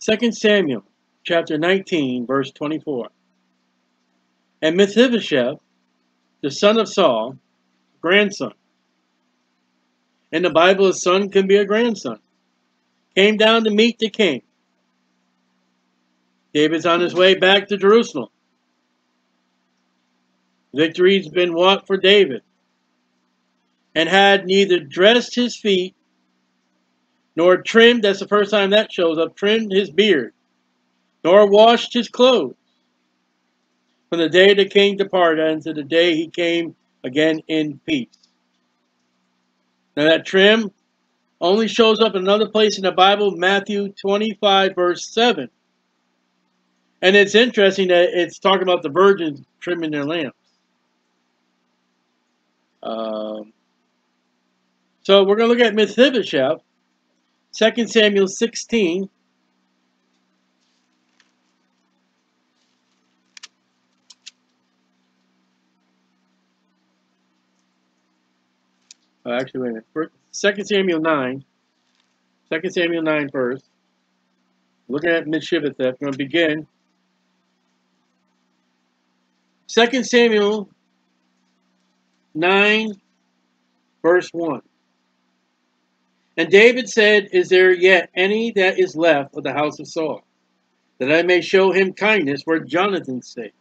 2 Samuel chapter 19, verse 24. And Mephibosheth, the son of Saul, grandson. In the Bible, a son can be a grandson. Came down to meet the king. David's on his way back to Jerusalem. Victory's been won for David, and had neither dressed his feet nor trimmed, that's the first time that shows up, trimmed his beard, nor washed his clothes from the day the king departed unto the day he came again in peace. Now that trim only shows up in another place in the Bible, Matthew 25, verse 7. And it's interesting that it's talking about the virgins trimming their lamps. So we're going to look at Mephibosheth, 2 Samuel 16. Oh, actually, wait a minute. First, 2 Samuel 9. 2 Samuel 9 first. Looking at Mephibosheth, we're going to begin. 2 Samuel 9, verse 1. And David said, Is there yet any that is left of the house of Saul, that I may show him kindness for Jonathan's sake?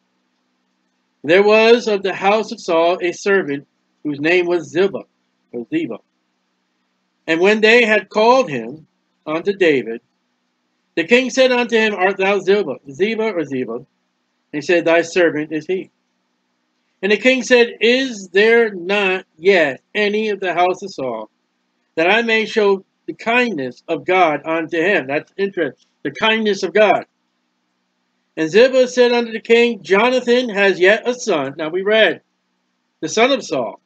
There was of the house of Saul a servant whose name was Ziba, or Ziba. And when they had called him unto David, the king said unto him, Art thou Ziba? And he said, Thy servant is he. And the king said, Is there not yet any of the house of Saul, that I may show the kindness of God unto him? That's interesting. The kindness of God. And Ziba said unto the king, Jonathan has yet a son. Now we read, the son of Saul.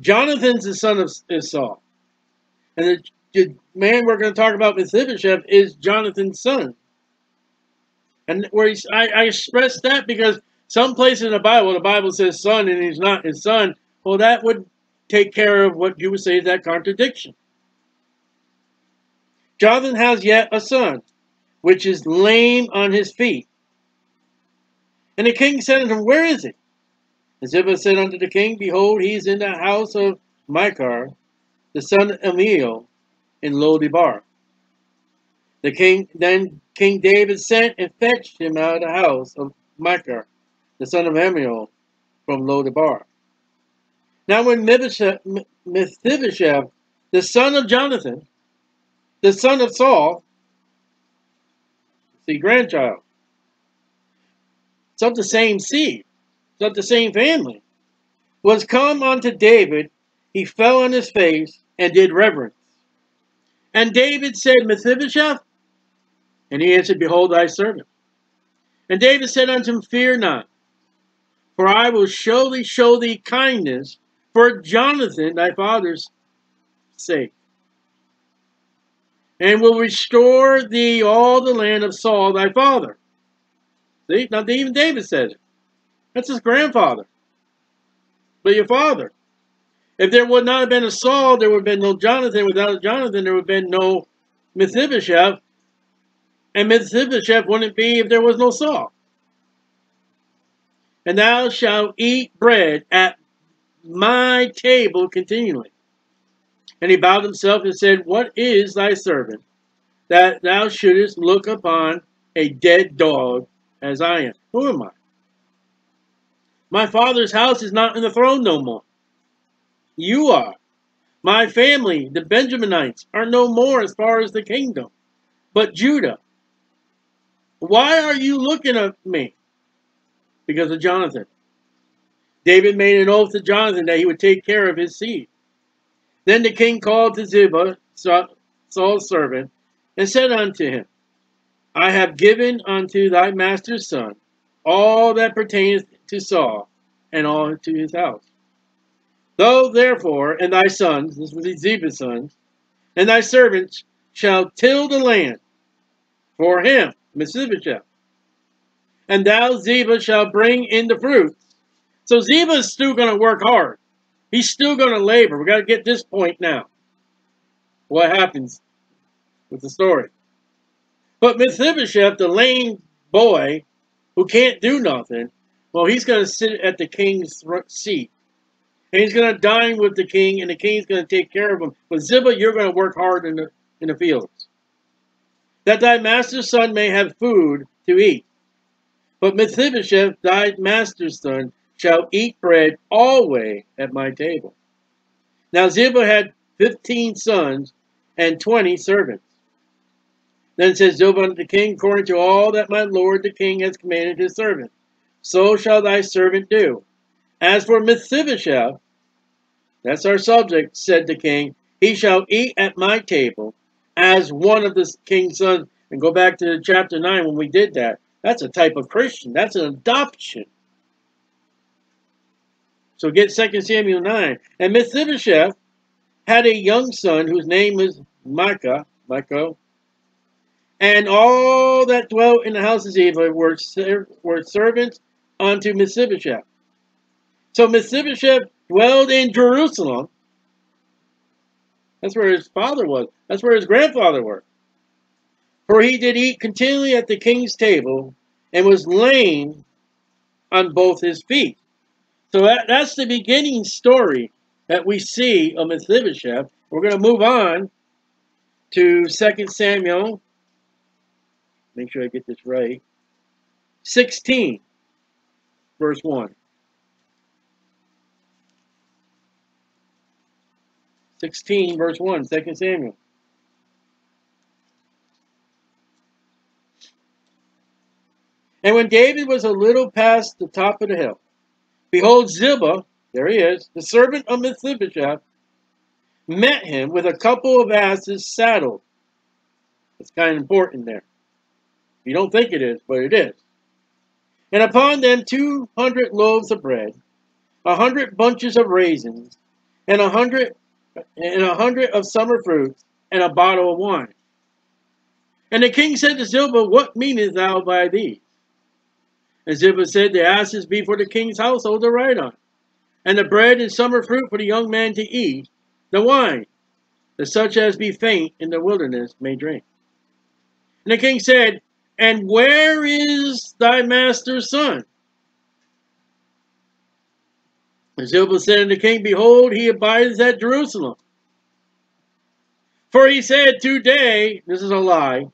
Jonathan's the son of Saul. And the man we're going to talk about, Mephibosheth, is Jonathan's son. And where I express that because some place in the Bible says son and he's not his son. Well, that would take care of what you would say is that contradiction. Jonathan has yet a son, which is lame on his feet. And the king said unto him, Where is he? And Ziba said unto the king, Behold, he is in the house of Micha, the son of Amiel, in Lo-debar. The king, then King David sent and fetched him out of the house of Micha, the son of Amiel, from Lo-debar. Now when Mephibosheth, the son of Jonathan, the son of Saul, the grandchild, it's of the same seed, it's of the same family, was come unto David, he fell on his face and did reverence. And David said, Mephibosheth? And he answered, Behold, thy servant. And David said unto him, Fear not, for I will surely show thee kindness for Jonathan thy father's sake, and will restore thee all the land of Saul thy father. See, now even David said it. That's his grandfather. But your father. If there would not have been a Saul, there would have been no Jonathan. Without a Jonathan, there would have been no Mephibosheth. And Mephibosheth wouldn't be if there was no Saul. And thou shalt eat bread at my table continually. And he bowed himself and said, What is thy servant, that thou shouldest look upon a dead dog as I am? Who am I? My father's house is not in the throne no more. You are. My family, the Benjaminites, are no more as far as the kingdom, but Judah. Why are you looking at me? Because of Jonathan. David made an oath to Jonathan that he would take care of his seed. Then the king called to Ziba, Saul's servant, and said unto him, I have given unto thy master's son all that pertaineth to Saul and all to his house. Thou therefore and thy sons, this was Ziba's sons, and thy servants shall till the land for him, Mephibosheth. And thou, Ziba, shall bring in the fruit. So Ziba is still going to work hard. He's still going to labor. We've got to get this point now. What happens with the story? But Mephibosheth, the lame boy who can't do nothing, well, he's going to sit at the king's seat. And he's going to dine with the king, and the king's going to take care of him. But Ziba, you're going to work hard in the fields, that thy master's son may have food to eat. But Mephibosheth, thy master's son, shall eat bread always at my table. Now Ziba had 15 sons and 20 servants. Then says Ziba unto the king, according to all that my lord the king has commanded his servant, so shall thy servant do. As for Mephibosheth, that's our subject, said the king, he shall eat at my table as one of the king's sons. And go back to chapter 9 when we did that. That's a type of Christian. That's an adoption. So get 2 Samuel 9. And Mephibosheth had a young son whose name was Micha, and all that dwelt in the house of Ziba were servants unto Mephibosheth. So Mephibosheth dwelled in Jerusalem. That's where his father was. That's where his grandfather was. For he did eat continually at the king's table, and was lame on both his feet. So that's the beginning story that we see of Mephibosheth. We're going to move on to 2 Samuel. Make sure I get this right. 16, verse 1. 16, verse 1, 2 Samuel. And when David was a little past the top of the hill, behold, Ziba, there he is, the servant of Mephibosheth, met him with a couple of asses saddled. That's kind of important there. You don't think it is, but it is. And upon them 200 loaves of bread, 100 bunches of raisins, and 100 of summer fruits, and a bottle of wine. And the king said to Ziba, what meanest thou by these? And Ziba said, the asses be for the king's household to ride on, and the bread and summer fruit for the young man to eat, the wine, that such as be faint in the wilderness may drink. And the king said, and where is thy master's son? And Ziba said unto the king, behold, he abideth at Jerusalem. For he said, today, this is a lie,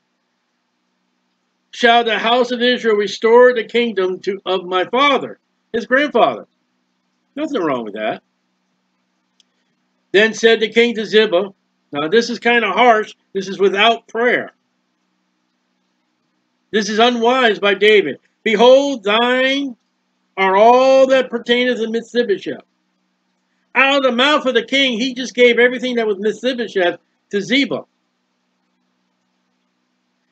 shall the house of Israel restore the kingdom of my father, his grandfather. Nothing wrong with that. Then said the king to Ziba, now this is kind of harsh. This is without prayer. This is unwise by David. Behold, thine are all that pertaineth to Mephibosheth. Out of the mouth of the king, he just gave everything that was Mephibosheth to Ziba.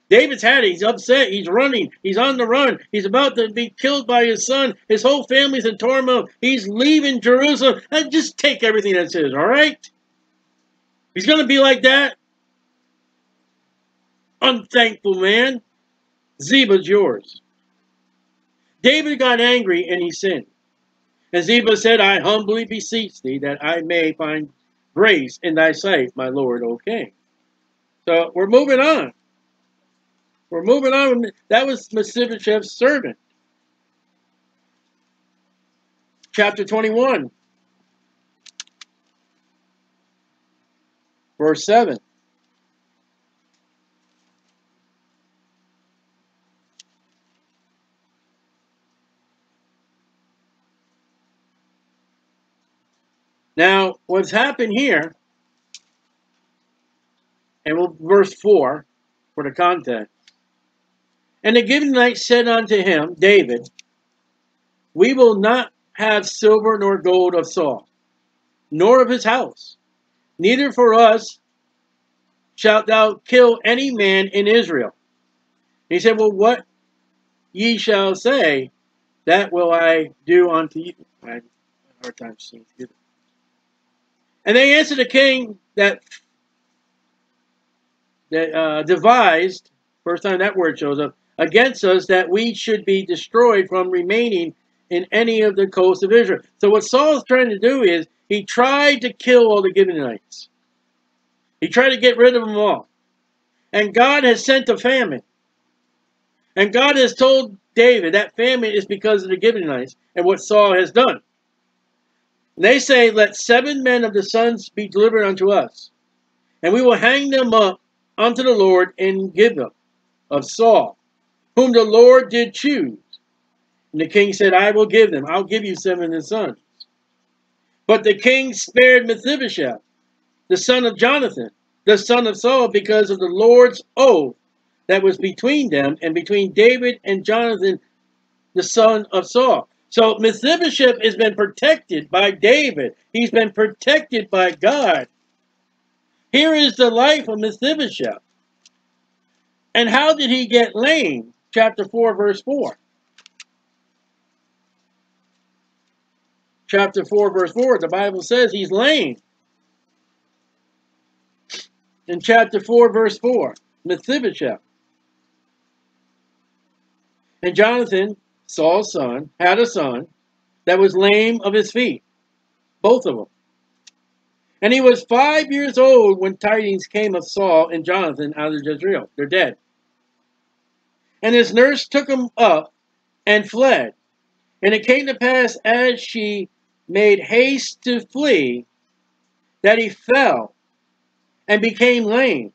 David's had it. He's upset. He's running. He's on the run. He's about to be killed by his son. His whole family's in turmoil. He's leaving Jerusalem. And just take everything that's his, all right? He's going to be like that. Unthankful man. Ziba's yours. David got angry and he sinned. And Ziba said, I humbly beseech thee that I may find grace in thy sight, my lord, O king. So we're moving on. We're moving on. That was Mephibosheth's servant. Chapter 21. Verse 7. Now, what's happened here, and we'll verse 4 for the content. And the Gibeonites said unto him, David, we will not have silver nor gold of Saul, nor of his house. Neither for us shalt thou kill any man in Israel. And he said, well, what ye shall say, that will I do unto you. I had a hard time seeing it. And they answered the king that devised, first time that word shows up, against us that we should be destroyed from remaining in any of the coasts of Israel. So what Saul is trying to do is he tried to kill all the Gibeonites. He tried to get rid of them all. And God has sent a famine. And God has told David that famine is because of the Gibeonites and what Saul has done. And they say, let 7 men of the sons be delivered unto us, and we will hang them up unto the Lord in Gibeah of Saul, whom the Lord did choose. And the king said, I will give them. I'll give you 7 of the sons. But the king spared Mephibosheth, the son of Jonathan, the son of Saul, because of the Lord's oath that was between them and between David and Jonathan, the son of Saul. So Mephibosheth has been protected by David. He's been protected by God. Here is the life of Mephibosheth. And how did he get lame? Chapter 4, verse 4. Chapter 4, verse 4, the Bible says he's lame. In chapter 4, verse 4, Mephibosheth. And Jonathan, Saul's son, had a son that was lame of his feet, both of them. And he was 5 years old when tidings came of Saul and Jonathan out of Jezreel. They're dead. And his nurse took him up and fled. And it came to pass as she made haste to flee, that he fell and became lame,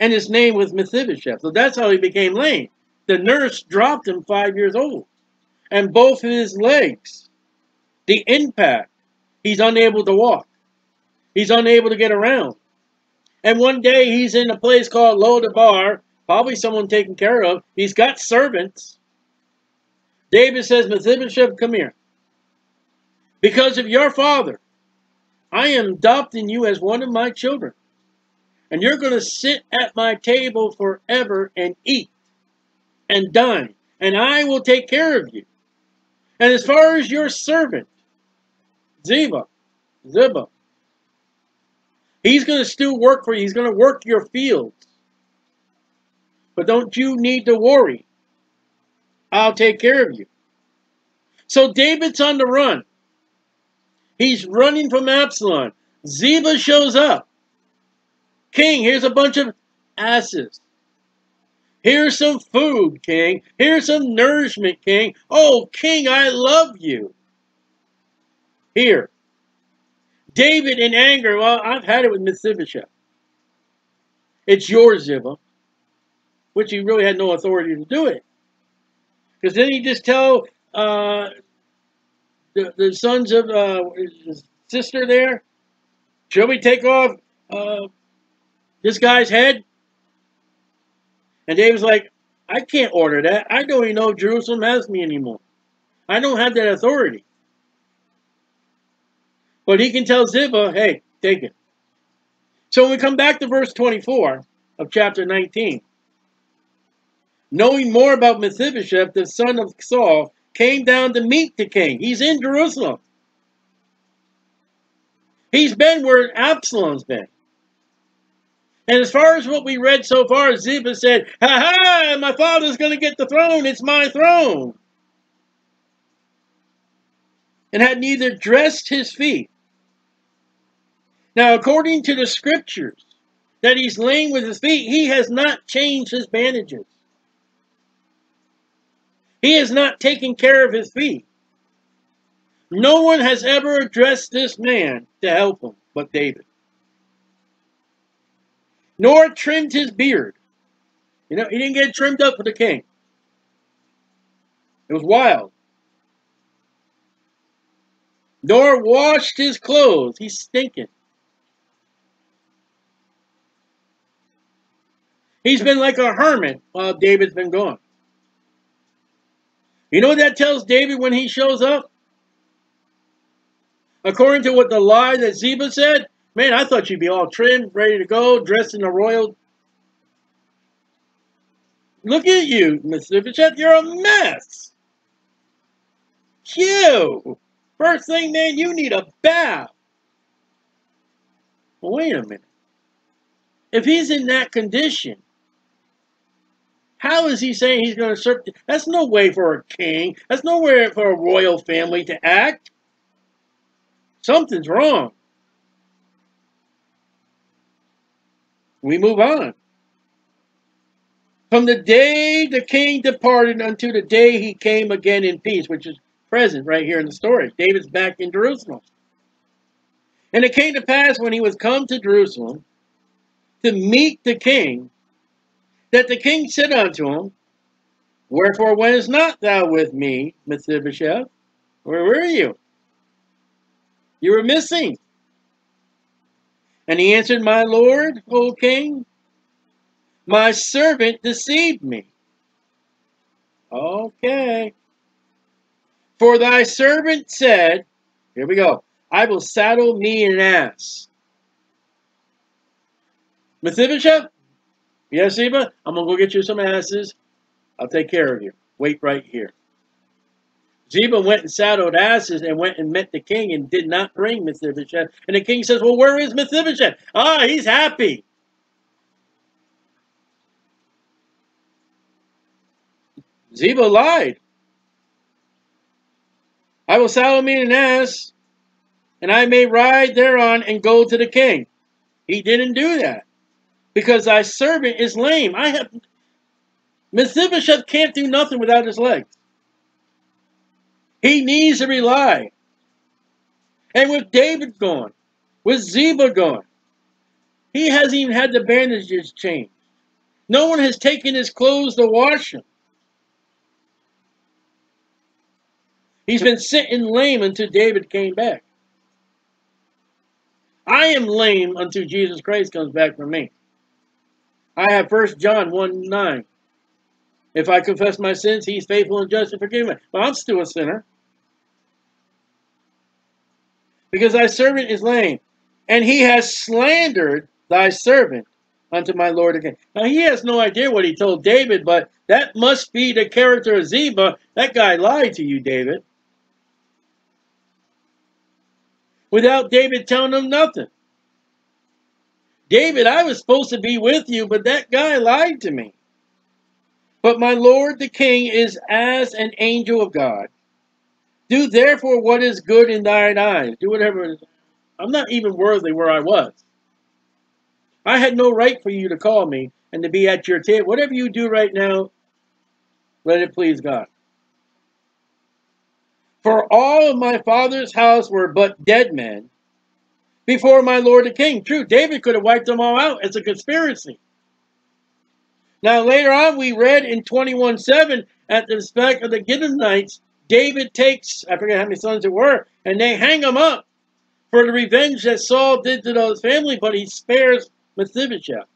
and his name was Mephibosheth. So that's how he became lame. The nurse dropped him 5 years old, and both of his legs, the impact, he's unable to walk. He's unable to get around. And one day he's in a place called Lo-debar, probably someone taken care of. He's got servants. David says, Mephibosheth, come here. Because of your father, I am adopting you as one of my children. And you're going to sit at my table forever and eat and dine. And I will take care of you. And as far as your servant, Ziba, he's going to still work for you. He's going to work your fields. But don't you need to worry. I'll take care of you. So David's on the run. He's running from Absalom. Ziba shows up. King, here's a bunch of asses. Here's some food, king. Here's some nourishment, king. Oh, king, I love you. Here. David in anger. Well, I've had it with Mephibosheth. It's yours, Ziba. Which he really had no authority to do it. Because then he just tell the sons of his sister there, shall we take off this guy's head? And David's like, I can't order that. I don't even know if Jerusalem has me anymore. I don't have that authority. But he can tell Ziba, hey, take it. So when we come back to verse 24 of chapter 19, knowing more about Mephibosheth, the son of Saul, came down to meet the king. He's in Jerusalem. He's been where Absalom's been. And as far as what we read so far, Ziba said, ha-ha, my father's going to get the throne. It's my throne. And had neither dressed his feet. Now, according to the scriptures, that he's lame with his feet, he has not changed his bandages. He is not taking care of his feet. No one has ever addressed this man to help him but David. Nor trimmed his beard. You know, he didn't get trimmed up for the king. It was wild. Nor washed his clothes. He's stinking. He's been like a hermit while David's been gone. You know what that tells David when he shows up? According to what the lie that Ziba said, man, I thought you'd be all trimmed, ready to go, dressed in a royal. Look at you, Mephibosheth, you're a mess. You. First thing, man, you need a bath. Well, wait a minute. If he's in that condition, how is he saying he's going to serve? That's no way for a king. That's no way for a royal family to act. Something's wrong. We move on. From the day the king departed until the day he came again in peace, which is present right here in the story. David's back in Jerusalem. And it came to pass when he was come to Jerusalem to meet the king, that the king said unto him, Wherefore wentest not thou with me, Mephibosheth? Where were you? You were missing. And he answered, My lord, O king, my servant deceived me. Okay. For thy servant said, here we go, I will saddle me an ass. Mephibosheth? Yes, Ziba? I'm going to go get you some asses. I'll take care of you. Wait right here. Ziba went and saddled asses and went and met the king and did not bring Mephibosheth. And the king says, well, where is Mephibosheth? Ah, he's happy. Ziba lied. I will saddle me an ass, and I may ride thereon and go to the king. He didn't do that, because thy servant is lame. Mephibosheth can't do nothing without his legs. He needs to rely. And with David gone, with Ziba gone, he hasn't even had the bandages changed. No one has taken his clothes to wash him. He's been sitting lame until David came back. I am lame until Jesus Christ comes back for me. I have 1 John 1:9. If I confess my sins, he's faithful and just to forgive me. But I'm still a sinner. Because thy servant is lame, and he has slandered thy servant unto my lord again. Now he has no idea what he told David, but that must be the character of Ziba. That guy lied to you, David. Without David telling him nothing. David, I was supposed to be with you, but that guy lied to me. But my lord the king is as an angel of God. Do therefore what is good in thine eyes. Do whatever. I'm not even worthy where I was. I had no right for you to call me and to be at your table. Whatever you do right now, let it please God. For all of my father's house were but dead men before my lord the king. True, David could have wiped them all out as a conspiracy. Now later on we read in 21:7 at the back of the Gibeonites, David takes, I forget how many sons it were, and they hang him up for the revenge that Saul did to his family, but he spares Mephibosheth.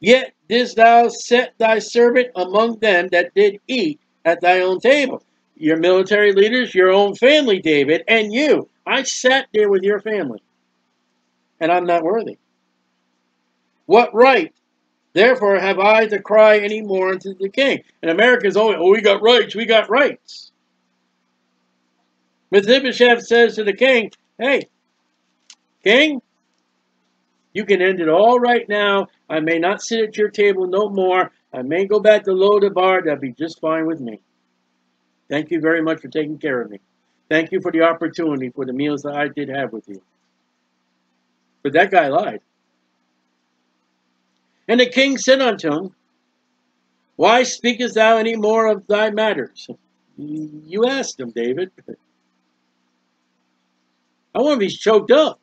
Yet didst thou set thy servant among them that did eat at thy own table. Your military leaders, your own family, David, and you. I sat there with your family, and I'm not worthy. What right, therefore, have I to cry any more unto the king? And America's always, oh, we got rights, we got rights. Mephibosheth says to the king, hey, king, you can end it all right now. I may not sit at your table no more. I may go back to Lo-debar. That'd be just fine with me. Thank you very much for taking care of me. Thank you for the opportunity for the meals that I did have with you. But that guy lied. And the king said unto him, Why speakest thou any more of thy matters? You asked him, David. I want him to be choked up.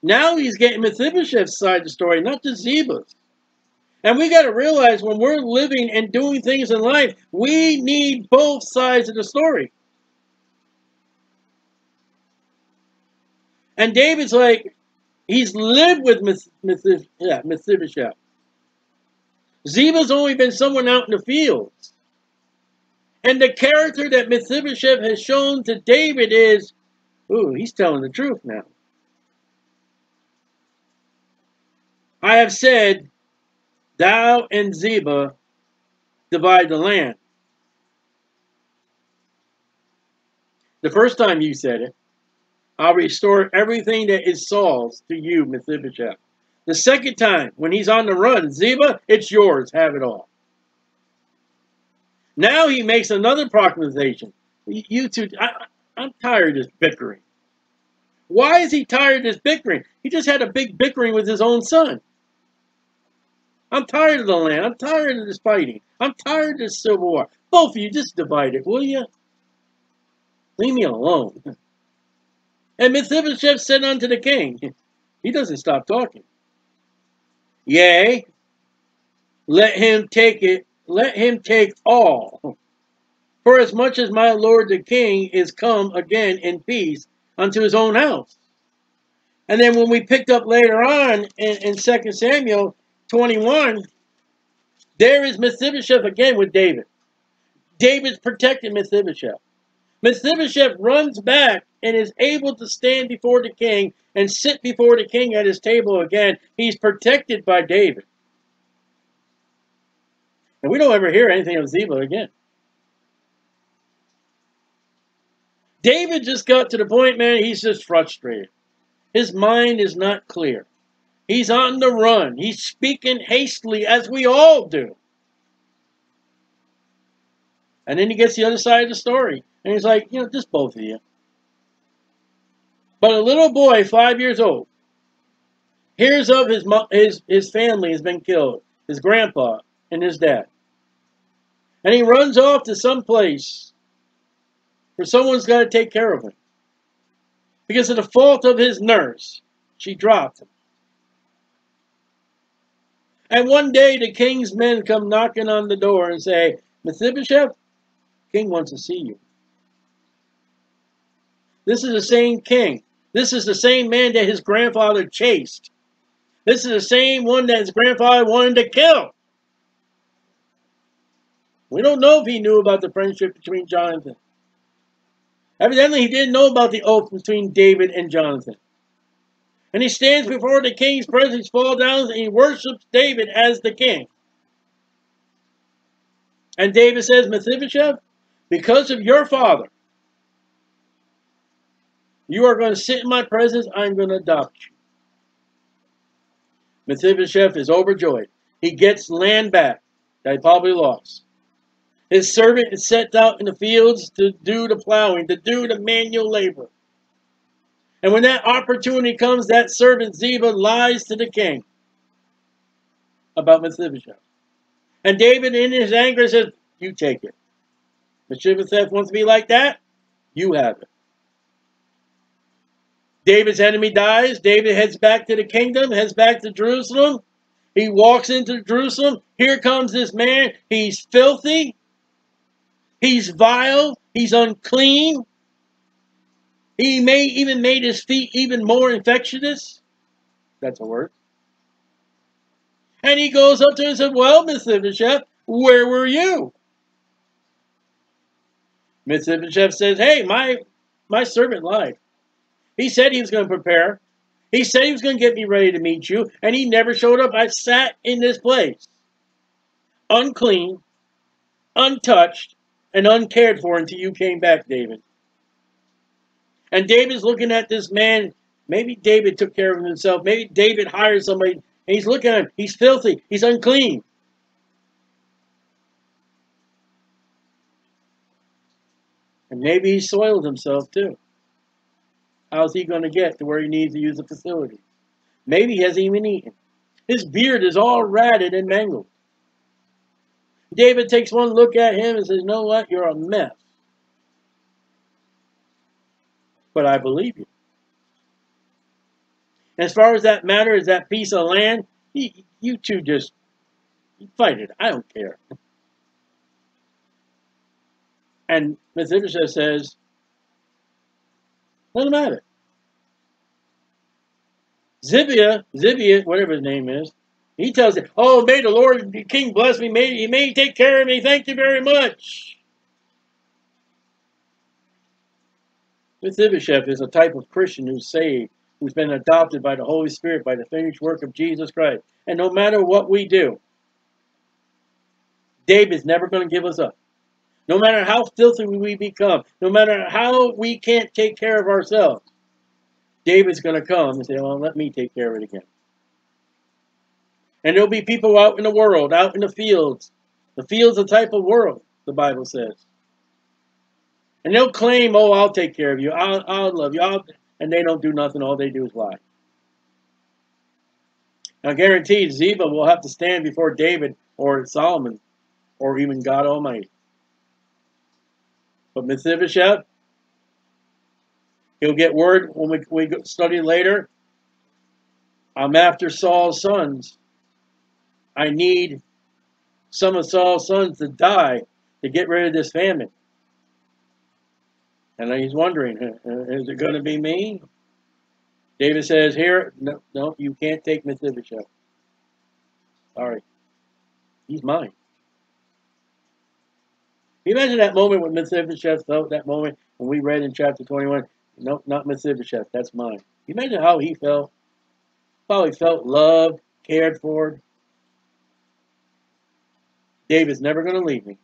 Now he's getting Mephibosheth's side of the story, not the Ziba's. And we got to realize when we're living and doing things in life, we need both sides of the story. And David's like, he's lived with Mephibosheth. Ziba's only been someone out in the fields. And the character that Mephibosheth has shown to David is, ooh, he's telling the truth now. I have said, thou and Ziba divide the land. The first time you said it, I'll restore everything that is Saul's to you, Mephibosheth. The second time, when he's on the run, Ziba, it's yours, have it all. Now he makes another proclamation. You two, I'm tired of this bickering. Why is he tired of this bickering? He just had a big bickering with his own son. I'm tired of the land. I'm tired of this fighting. I'm tired of this civil war. Both of you, just divide it, will you? Leave me alone. And Mephibosheth said unto the king, he doesn't stop talking. Yea, let him take it, let him take all. For as much as my lord the king is come again in peace unto his own house. And then when we picked up later on in 2 Samuel 21, there is Mephibosheth again with David. David's protecting Mephibosheth. Mephibosheth runs back and is able to stand before the king and sit before the king at his table again. He's protected by David. And we don't ever hear anything of Ziba again. David just got to the point, man, he's just frustrated. His mind is not clear. He's on the run. He's speaking hastily, as we all do. And then he gets the other side of the story. And he's like, you know, just both of you. But a little boy, 5 years old, hears of his family has been killed, his grandpa and his dad. And he runs off to some place where someone's got to take care of him. Because of the fault of his nurse, she dropped him. And one day the king's men come knocking on the door and say, Mephibosheth, the king wants to see you. This is the same king. This is the same man that his grandfather chased. This is the same one that his grandfather wanted to kill. We don't know if he knew about the friendship between Jonathan. Evidently, he didn't know about the oath between David and Jonathan. And he stands before the king's presence, falls down, and he worships David as the king. And David says, Mephibosheth, because of your father, you are going to sit in my presence. I'm going to adopt you. Mephibosheth is overjoyed. He gets land back that he probably lost. His servant is sent out in the fields to do the plowing, to do the manual labor. And when that opportunity comes, that servant Ziba lies to the king about Mephibosheth. And David, in his anger, says, you take it. Mephibosheth wants to be like that? You have it. David's enemy dies. David heads back to the kingdom, heads back to Jerusalem. He walks into Jerusalem. Here comes this man. He's filthy. He's vile. He's unclean. He may even made his feet even more infectious. That's a word. And he goes up to him and says, well, Mephibosheth, where were you? Mephibosheth says, hey, my servant lied. He said he was going to prepare. He said he was going to get me ready to meet you. And he never showed up. I sat in this place, unclean, untouched, and uncared for until you came back, David. And David's looking at this man. Maybe David took care of himself. Maybe David hired somebody. And he's looking at him. He's filthy. He's unclean. And maybe he soiled himself too. How's he going to get to where he needs to use the facility? Maybe he hasn't even eaten. His beard is all ratted and mangled. David takes one look at him and says, you know what? You're a mess. But I believe you. As far as that matter, is that piece of land, you two just fight it. I don't care. And Mephibosheth says, doesn't matter. Ziba, whatever his name is, he tells him, oh, may the Lord the King bless me. May he may take care of me. Thank you very much. Mephibosheth is a type of Christian who's saved, who's been adopted by the Holy Spirit, by the finished work of Jesus Christ. And no matter what we do, David's never going to give us up. No matter how filthy we become, no matter how we can't take care of ourselves, David's going to come and say, well, let me take care of it again. And there'll be people out in the world, out in the fields. The field's a type of world, the Bible says. And they'll claim, oh, I'll take care of you. I'll love you. and they don't do nothing. All they do is lie. Now, guaranteed, Ziba will have to stand before David or Solomon or even God Almighty. But Mephibosheth, he'll get word when we study later. I'm after Saul's sons. I need some of Saul's sons to die to get rid of this famine. And he's wondering, is it going to be me? David says, here, no, you can't take Mephibosheth. Sorry. He's mine. Can you imagine that moment with Mephibosheth, though, that moment when we read in chapter 21, nope, not Mephibosheth, that's mine. Can you imagine how he felt? Probably felt loved, cared for. David's never going to leave me.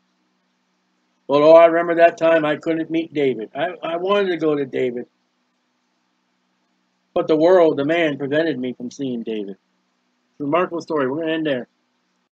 But oh, I remember that time I couldn't meet David. I wanted to go to David. But the world, the man, prevented me from seeing David. Remarkable story. We're going to end there.